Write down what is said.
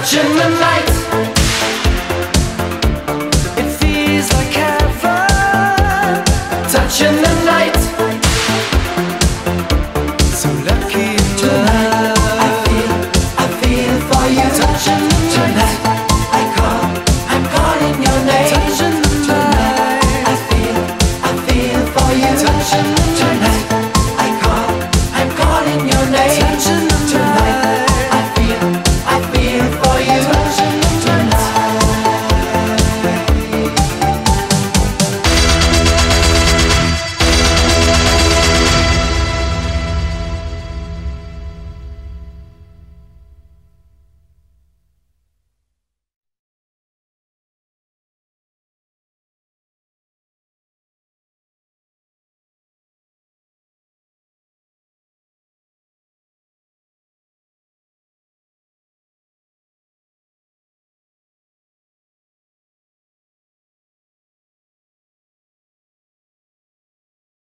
touch in the night.